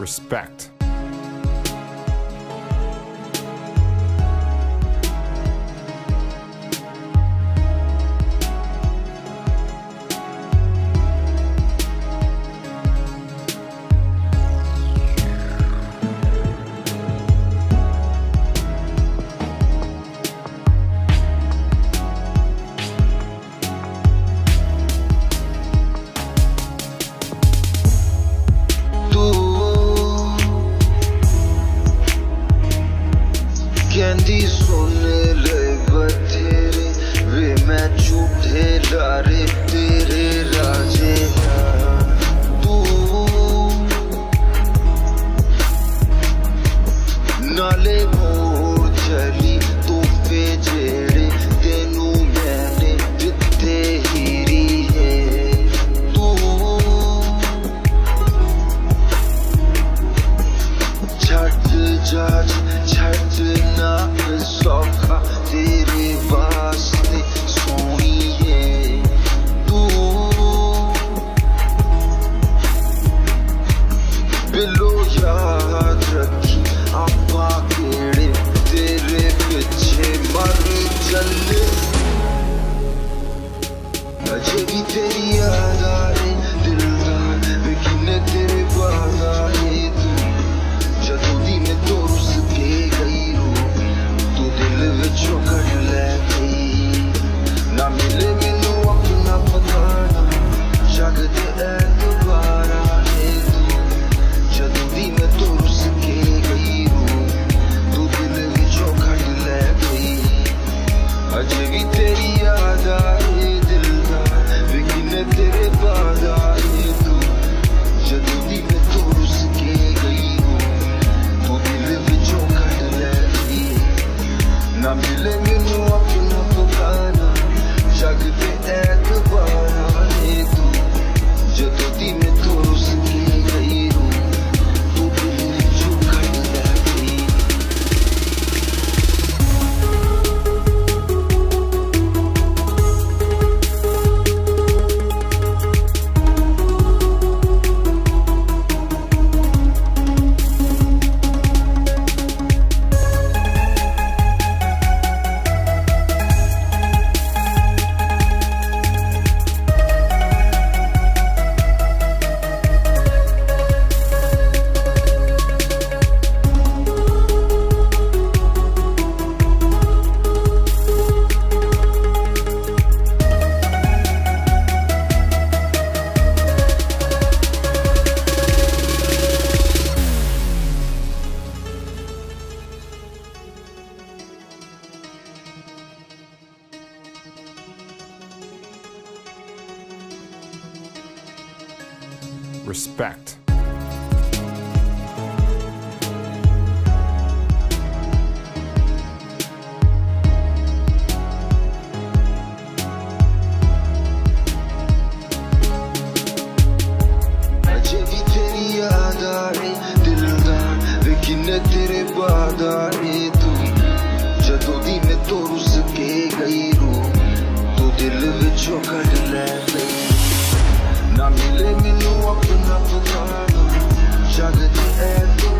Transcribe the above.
respect. Candy sone leva tere, ve main chup re tere raje tu nale mor chali tu pe jede tenu maine jitte hiri hai tu chhat jaj Soka tere vaaste sohniye tu bilo yaad rakhi appa kede tere piche mar challe mujhe bhi teri yaad aaye dil da lekin tere baaz aaye tu jadon di main to rus ke gayi Yo karle gayi na mile minu apna pata na jagat hai dobara hai tu jadon di main to rus ke gayi tu dil vich yo karle gayi ajhe bhi teri yaad aaye dil da lekin tere baaz aaye tu jadon di main to rus ke gayi tu dil vich yo karle gayi na mile minu apna pukana jag pe etbar aaye tu jab di main to rus ke gayi tu dil jo karle gayi respect. Ajhe bhi teri yaad aaye dildar lekin tere baad aaye tu jadon di main to rus ke gayi ro tu dil vich jo kad le gayi na mile minu apna pukana jagat hai